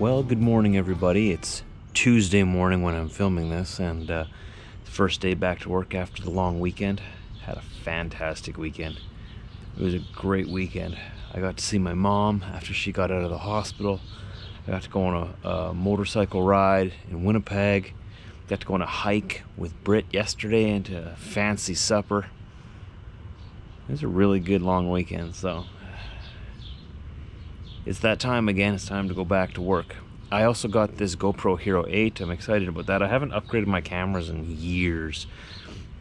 Well, good morning everybody. It's Tuesday morning when I'm filming this, and first day back to work after the long weekend. Had a fantastic weekend. It was a great weekend. I got to see my mom after she got out of the hospital. I got to go on a motorcycle ride in Winnipeg. Got to go on a hike with Britt yesterday and to a fancy supper. It was a really good long weekend, so it's that time again. It's time to go back to work. I also got this GoPro Hero 8. I'm excited about that. I haven't upgraded my cameras in years.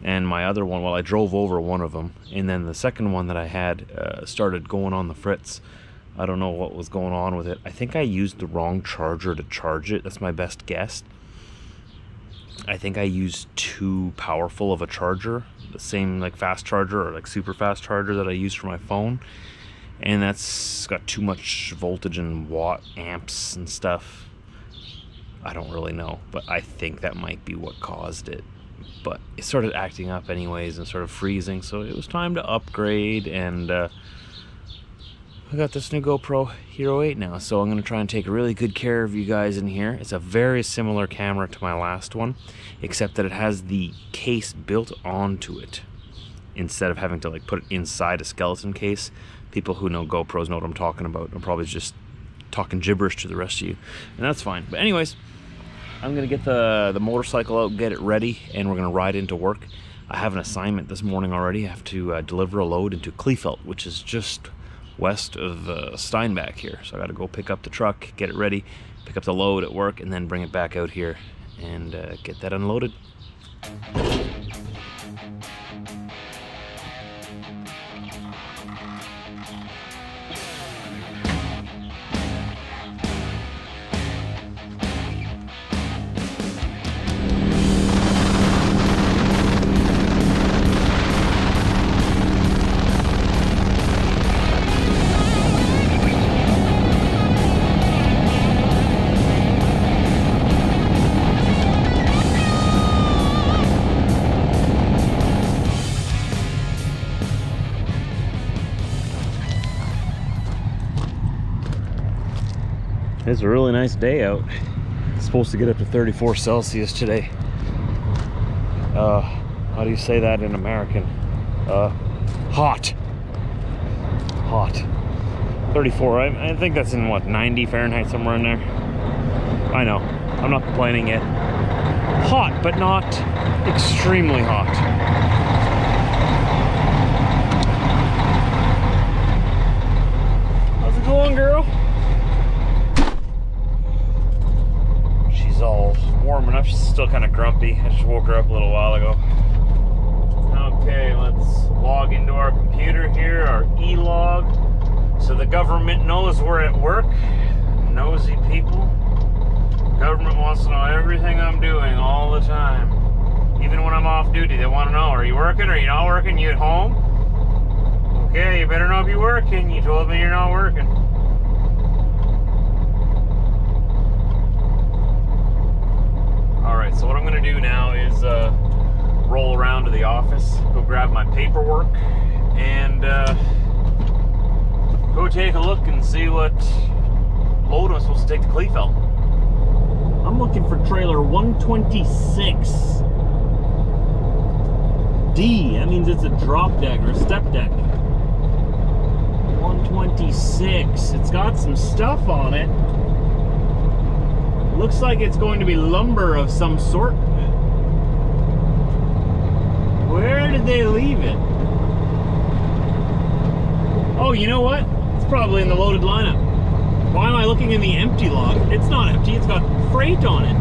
And my other one, well, I drove over one of them. And then the second one that I had started going on the fritz. I don't know what was going on with it. I think I used the wrong charger to charge it. That's my best guess. I think I used too powerful of a charger. The same like fast charger or like super fast charger that I use for my phone. And that's got too much voltage and watt amps and stuff. I don't really know, but I think that might be what caused it. But it started acting up anyways and sort of freezing, so it was time to upgrade, and I got this new GoPro Hero 8 now, so I'm gonna try and take really good care of you guys in here. It's a very similar camera to my last one, except that it has the case built onto it instead of having to like put it inside a skeleton case. People who know GoPros know what I'm talking about. I'm probably just talking gibberish to the rest of you, and that's fine. But anyways, I'm gonna get the motorcycle out, get it ready, and we're gonna ride into work. I have an assignment this morning already. I have to deliver a load into Kleefeld, which is just west of Steinbach here. So I gotta go pick up the truck, get it ready, pick up the load at work, and then bring it back out here and get that unloaded. It's a really nice day out. It's supposed to get up to 34 Celsius today. How do you say that in American? Hot. Hot. 34, I think that's in what, 90 Fahrenheit, somewhere in there? I know, I'm not complaining yet. Hot, but not extremely hot. Still kind of grumpy. I just woke her up a little while ago. Okay, let's log into our computer here, our e-log, so the government knows we're at work. Nosy people. Government wants to know everything I'm doing all the time. Even when I'm off duty, they want to know, are you working, are you not working, you at home? Okay, you better not be working. You told me you're not working. So what I'm gonna do now is roll around to the office, go grab my paperwork, and go take a look and see what load I'm supposed to take to Kleefeld. I'm looking for trailer 126D. That means it's a drop deck or a step deck. 126. It's got some stuff on it. Looks like it's going to be lumber of some sort. Where did they leave it? Oh, you know what? It's probably in the loaded lineup. Why am I looking in the empty log? It's not empty, it's got freight on it.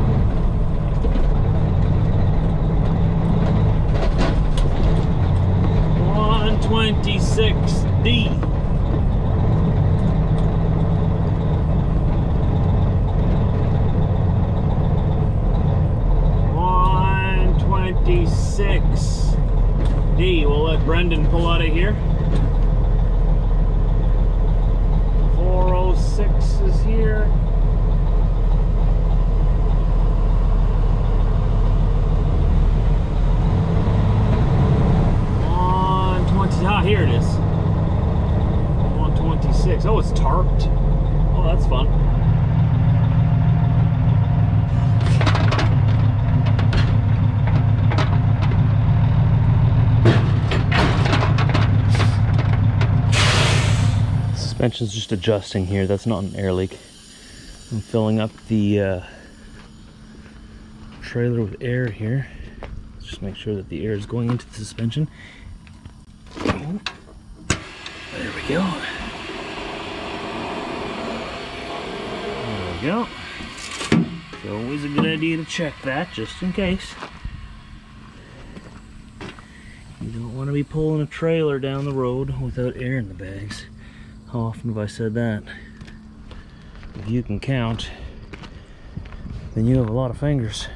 126D. D. We'll let Brendan pull out of here. 406 is here. On 20. Ah, here it is. 126. Oh, it's tarped. Oh, that's fun. Suspension's just adjusting here. That's not an air leak. I'm filling up the trailer with air here. Just make sure that the air is going into the suspension. There we go. There we go. It's always a good idea to check that just in case. You don't want to be pulling a trailer down the road without air in the bags. How often have I said that? If you can count, then you have a lot of fingers.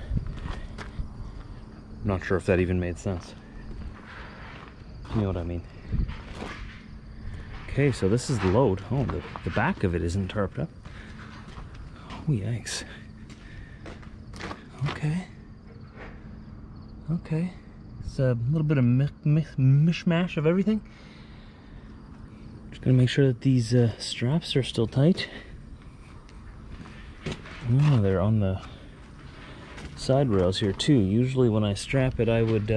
I'm not sure if that even made sense. You know what I mean. Okay, so this is the load. Oh, the back of it isn't tarped up. Oh, yikes. Okay. Okay. It's a little bit of mishmash of everything. Just gonna make sure that these straps are still tight. Oh, they're on the side rails here too. Usually when I strap it, I would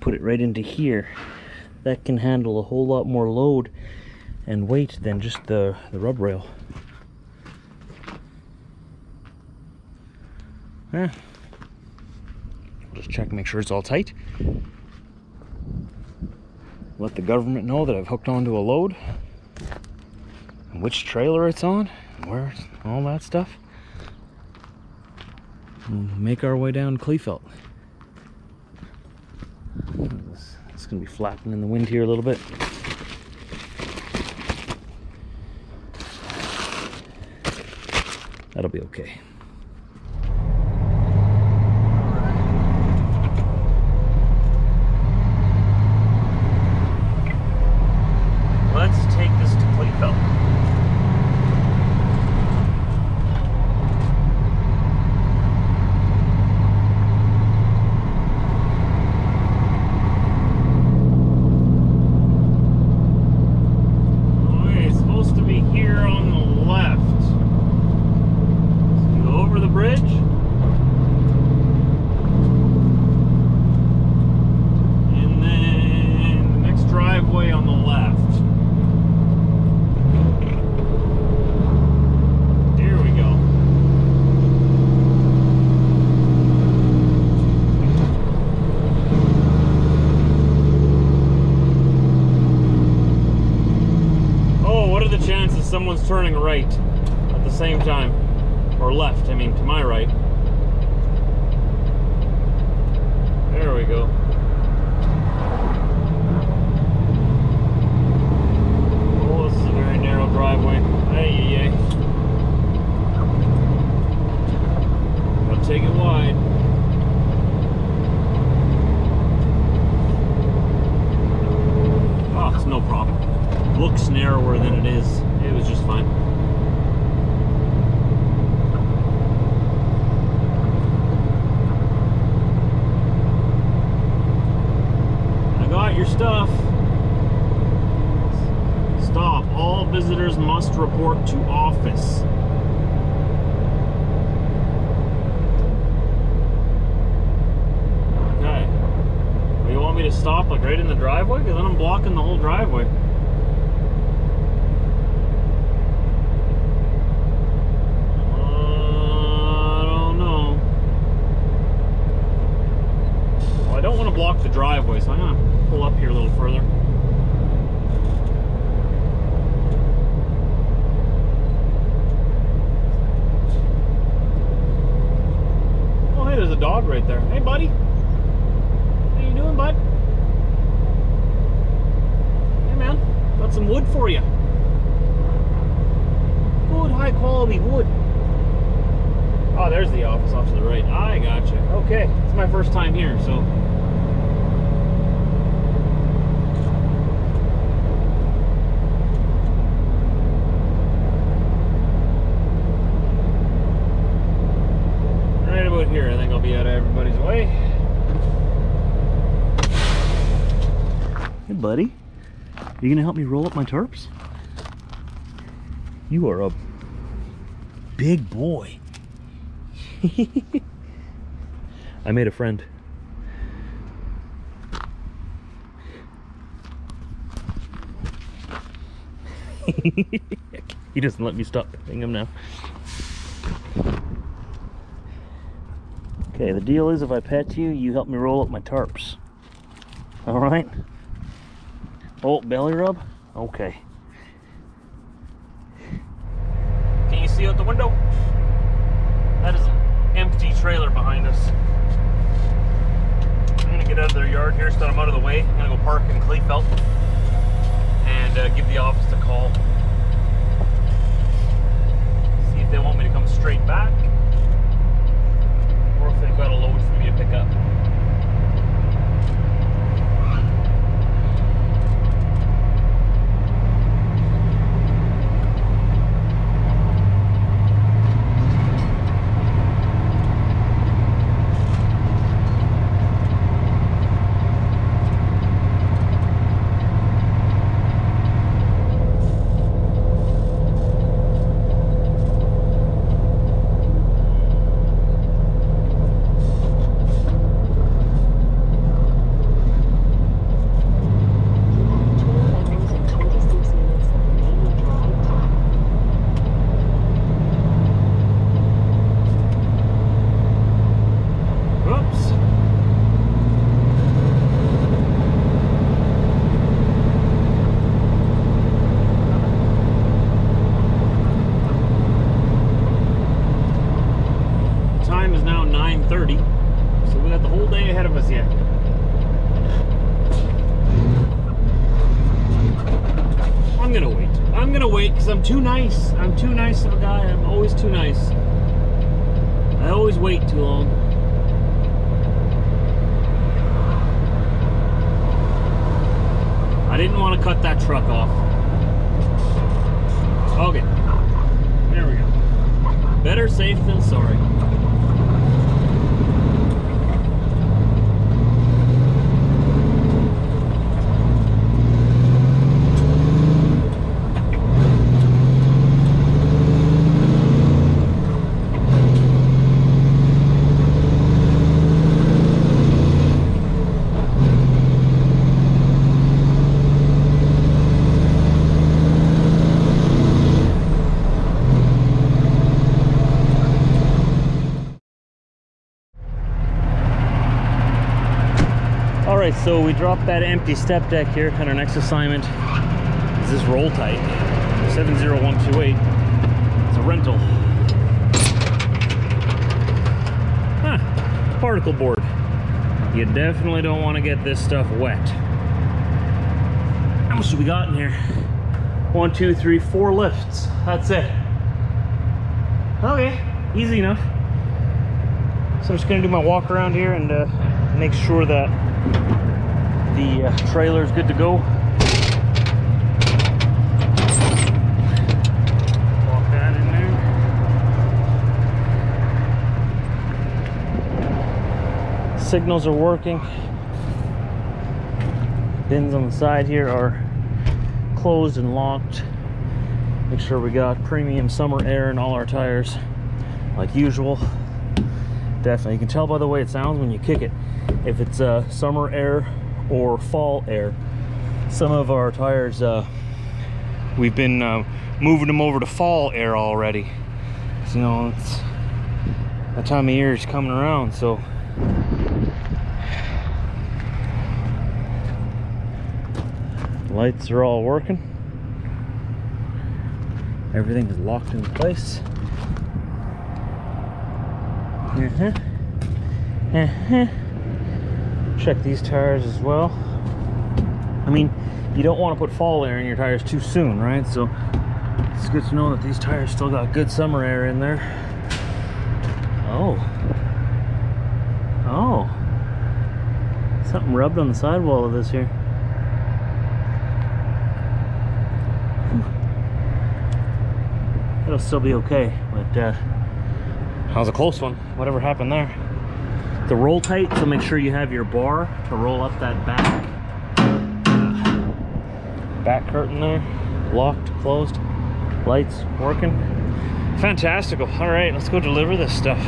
put it right into here. That can handle a whole lot more load and weight than just the rub rail. Yeah. I'll just check and make sure it's all tight. Let the government know that I've hooked onto a load, and which trailer it's on, and where, all that stuff. We'll make our way down Kleefeld. It's gonna be flapping in the wind here a little bit. That'll be okay. Let's take this to Kleefeld. Someone's turning right at the same time, or left, I mean, to my right. There we go. Oh, this is a very narrow driveway. Hey, I'll take it wide. Oh, it's no problem. Looks narrower than it is. It was just fine. I got your stuff. Stop. All visitors must report to office. Okay. Well, you want me to stop like right in the driveway? Because then I'm blocking the whole driveway. Block the driveway, so I'm gonna pull up here a little further. Oh, hey, there's a dog right there. Hey, buddy. How you doing, bud? Hey, man. Got some wood for you. Good, high-quality wood. Oh, there's the office off to the right. I gotcha. Okay, it's my first time here, so... Here, I think I'll be out of everybody's way. Hey, buddy. Are you gonna help me roll up my tarps? You are a big boy. I made a friend. He doesn't let me stop petting him now. Okay, the deal is if I pet you, you help me roll up my tarps. Alright? Oh, belly rub? Okay. Can you see out the window? That is an empty trailer behind us. I'm going to get out of their yard here so that I'm out of the way. I'm going to go park in Kleefeld and give the office a call. See if they want me to come straight back or if they've got a load for me to pick up. So we dropped that empty step deck here, and our next assignment is this roll type 70128. It's a rental. Huh, particle board. You definitely don't want to get this stuff wet. How much have we got in here? 1, 2, 3, 4 lifts. That's it. Okay, easy enough. So I'm just going to do my walk around here and make sure that the trailer is good to go. Walk that in there. Signals are working. Bins on the side here are closed and locked. Make sure we got premium summer air in all our tires, like usual. Definitely, you can tell by the way it sounds when you kick it. If it's summer air or fall air. Some of our tires, we've been moving them over to fall air already. So, you know, it's that time of year is coming around, so. Lights are all working. Everything is locked in place. Check these tires as well. I mean, you don't want to put fall air in your tires too soon, right? So it's good to know that these tires still got good summer air in there. Oh, something rubbed on the sidewall of this here. It'll still be okay, but that was a close one, whatever happened there. The roll tight, so make sure you have your bar to roll up that back curtain there. Locked, closed, lights working. Fantastical. All right, let's go deliver this stuff.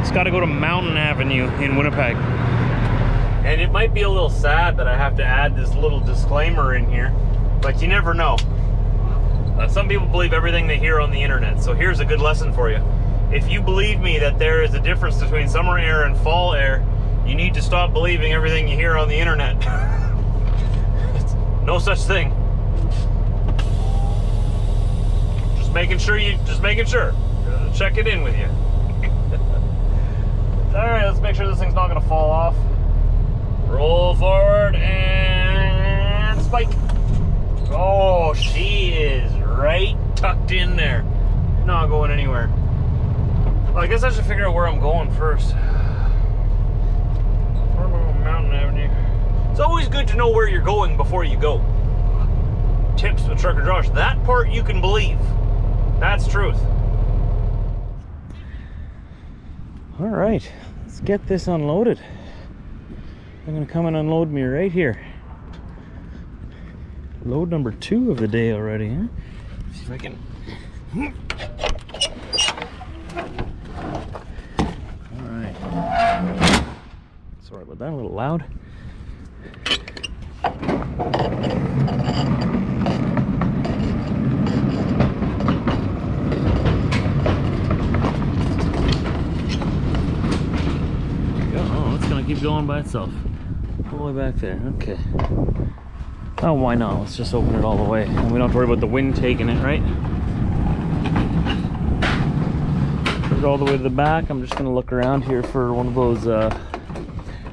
It's got to go to Mountain Avenue in Winnipeg. And it might be a little sad that I have to add this little disclaimer in here, but you never know. Some people believe everything they hear on the internet, so here's a good lesson for you. If you believe me that there is a difference between summer air and fall air, you need to stop believing everything you hear on the internet. It's no such thing. Just making sure. Check it in with you. All right, let's make sure this thing's not gonna fall off. Roll forward and spike. Oh, she is right tucked in there. Not going anywhere. Well, I guess I should figure out where I'm going first. Mountain Avenue. It's always good to know where you're going before you go. Tips with Trucker Josh. That part you can believe. That's truth. All right, let's get this unloaded. I'm gonna come and unload me right here. Load number 2 of the day already, huh? See if I can. All right. Sorry about that, a little loud. Oh, it's gonna keep going by itself. All the way back there, okay. Oh, why not? Let's just open it all the way. And we don't have to worry about the wind taking it, right? All the way to the back. I'm just gonna look around here for one of those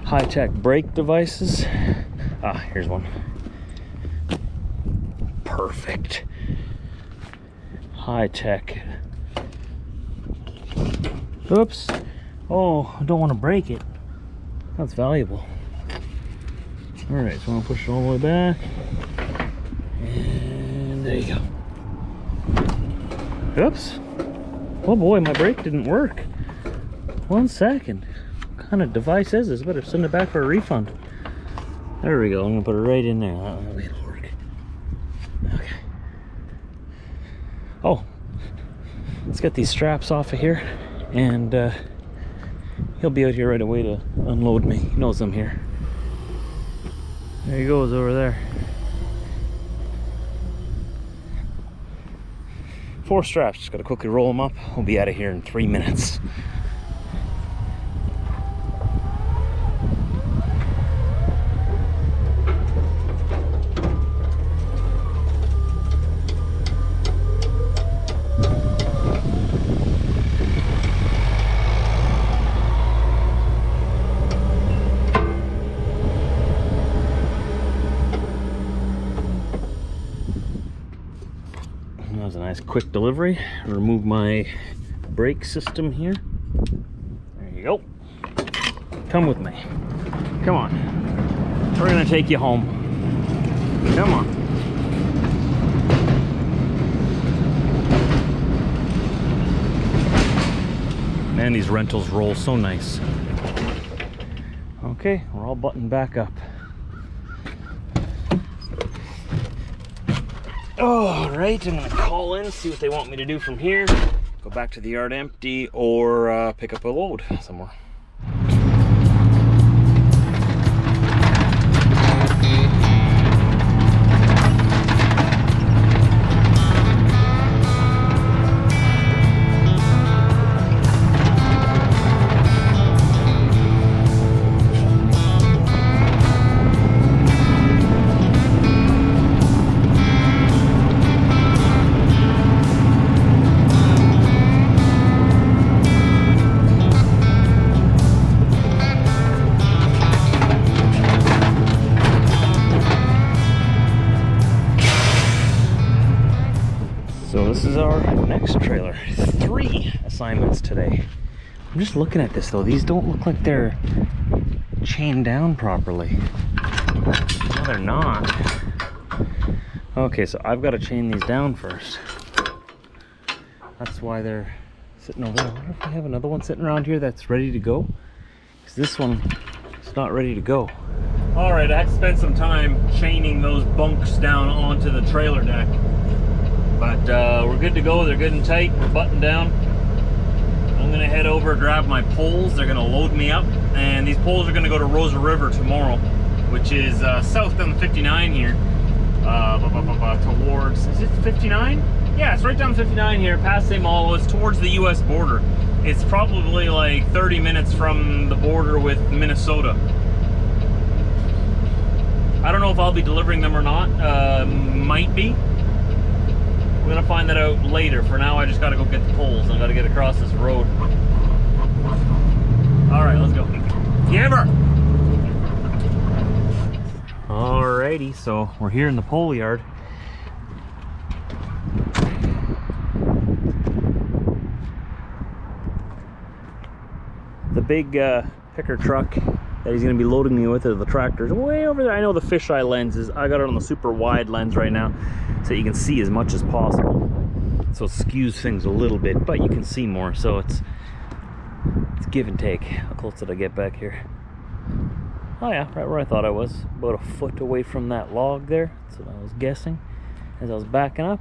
high-tech brake devices. Ah, here's one. Perfect. High-tech. Oops. Oh, I don't want to break it. That's valuable. All right, so I'm gonna push it all the way back. And there you go. Oops. Oh boy, my brake didn't work. 1 second. What kind of device is this? I better send it back for a refund. There we go. I'm gonna put it right in there. It'll work. Okay. Oh, let's get these straps off of here, and he'll be out here right away to unload me. He knows I'm here. There he goes over there. 4 straps, just gotta quickly roll them up. I'll be out of here in 3 minutes. Quick delivery. Remove my brake system here. There you go. Come with me. Come on. We're gonna take you home. Come on. Man, these rentals roll so nice. Okay, we're all buttoned back up. All right, I'm gonna call in, see what they want me to do from here. Go back to the yard empty or pick up a load somewhere. Trailer. 3 assignments today. I'm just looking at this though. These don't look like they're chained down properly. No, they're not. Okay, so I've got to chain these down first. That's why they're sitting over there. I wonder if we have another one sitting around here that's ready to go. Because this one is not ready to go. Alright, I spent some time chaining those bunks down onto the trailer deck. But we're good to go. They're good and tight. We're buttoned down. I'm gonna head over, grab my poles. They're gonna load me up, and these poles are gonna go to Rosa River tomorrow, which is south on the 59 here, towards, is it 59? Yeah, it's right down 59 here, past St. Malo. It's towards the U.S. border. It's probably like 30 minutes from the border with Minnesota. I don't know if I'll be delivering them or not. Might be. I'm gonna find that out later. For now, I just gotta go get the poles. And I gotta get across this road. All right, let's go. Gibber! Alrighty, so we're here in the pole yard. The big picker truck that he's going to be loading me with, the tractor's way over there. I know the fisheye lens is, I got it on the super wide lens right now, so you can see as much as possible. So it skews things a little bit, but you can see more, so it's give and take. How close did I get back here? Oh yeah, right where I thought I was. About a foot away from that log there. That's what I was guessing as I was backing up.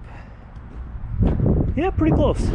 Yeah, pretty close.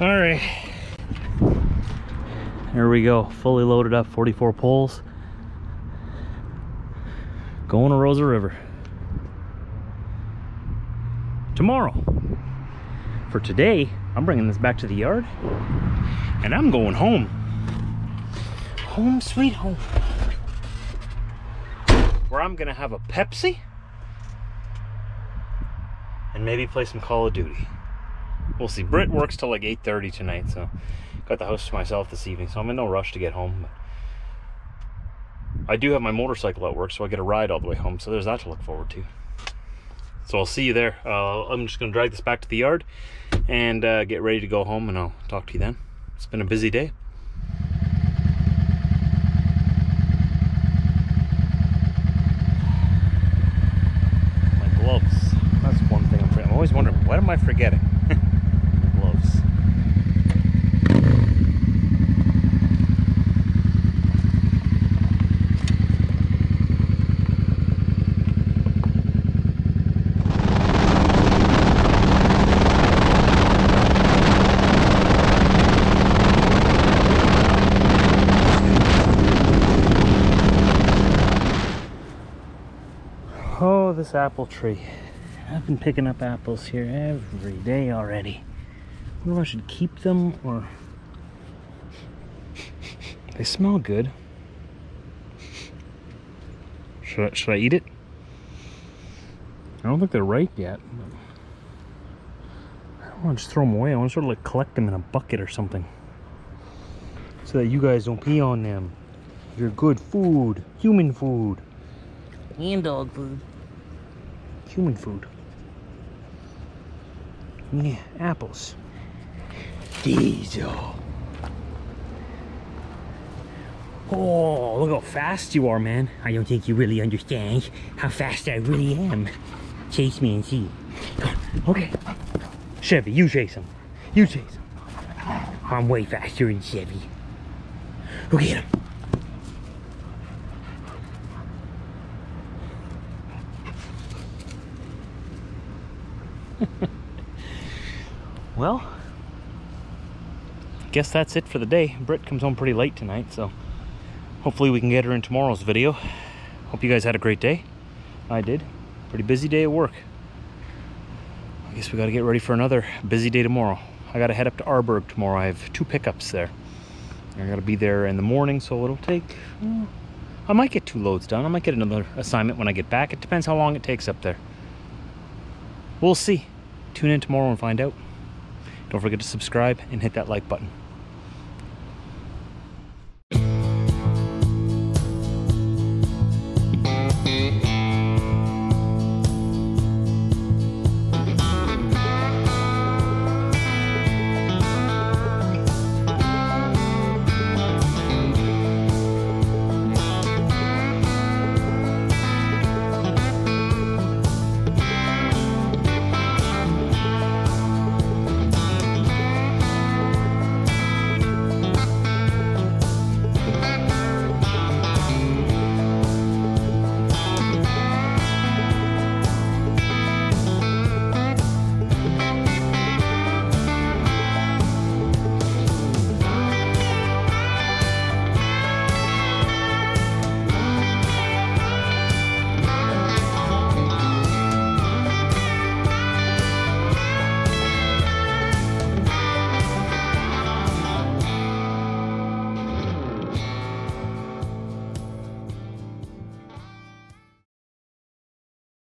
Alright, here we go, fully loaded up, 44 poles, going to Rosa River tomorrow. For today, I'm bringing this back to the yard, and I'm going home. Home sweet home. Where I'm going to have a Pepsi, and maybe play some Call of Duty. We'll see. Britt works till like 8:30 tonight, so got the house to myself this evening, so I'm in no rush to get home. But I do have my motorcycle at work, so I get a ride all the way home, so there's that to look forward to. So I'll see you there. I'm just going to drag this back to the yard and get ready to go home, and I'll talk to you then. It's been a busy day. My gloves. That's one thing I'm forgetting. I'm always wondering, what am I forgetting? This apple tree. I've been picking up apples here every day already. I wonder if I should keep them or... They smell good. Should I eat it? I don't think they're ripe yet. I don't want to just throw them away. I want to sort of like collect them in a bucket or something, so that you guys don't pee on them. They're good food. Human food. And dog food. Human food. Yeah, apples. Diesel. Oh, look how fast you are, man. I don't think you really understand how fast I really am. Chase me and see. Okay. Chevy, you chase him. You chase him. I'm way faster than Chevy. Go get him. Well, I guess that's it for the day. Britt comes home pretty late tonight, so hopefully we can get her in tomorrow's video. Hope you guys had a great day. I did. Pretty busy day at work. I guess we got to get ready for another busy day tomorrow. I got to head up to Arberg tomorrow. I have 2 pickups there. I got to be there in the morning, so it'll take... I might get 2 loads done. I might get another assignment when I get back. It depends how long it takes up there. We'll see. Tune in tomorrow and find out. Don't forget to subscribe and hit that like button.